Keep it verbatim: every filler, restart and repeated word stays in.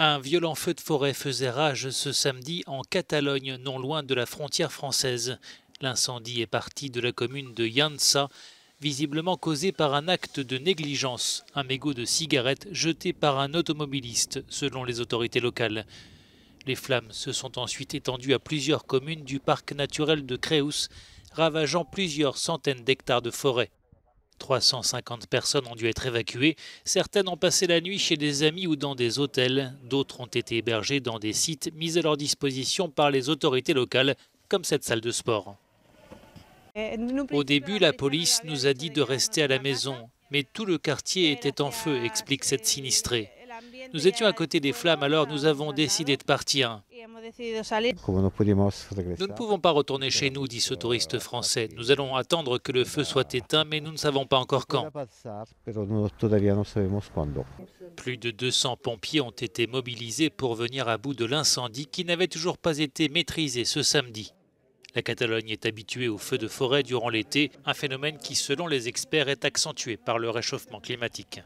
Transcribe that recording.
Un violent feu de forêt faisait rage ce samedi en Catalogne, non loin de la frontière française. L'incendie est parti de la commune de Llança, visiblement causé par un acte de négligence, un mégot de cigarette jeté par un automobiliste, selon les autorités locales. Les flammes se sont ensuite étendues à plusieurs communes du parc naturel de Creus, ravageant plusieurs centaines d'hectares de forêt. trois cent cinquante personnes ont dû être évacuées, certaines ont passé la nuit chez des amis ou dans des hôtels, d'autres ont été hébergées dans des sites mis à leur disposition par les autorités locales, comme cette salle de sport. Au début, la police nous a dit de rester à la maison, mais tout le quartier était en feu, explique cette sinistrée. Nous étions à côté des flammes, alors nous avons décidé de partir. Nous ne pouvons pas retourner chez nous, dit ce touriste français. Nous allons attendre que le feu soit éteint, mais nous ne savons pas encore quand. Plus de deux cents pompiers ont été mobilisés pour venir à bout de l'incendie qui n'avait toujours pas été maîtrisé ce samedi. La Catalogne est habituée aux feux de forêt durant l'été, un phénomène qui, selon les experts, est accentué par le réchauffement climatique.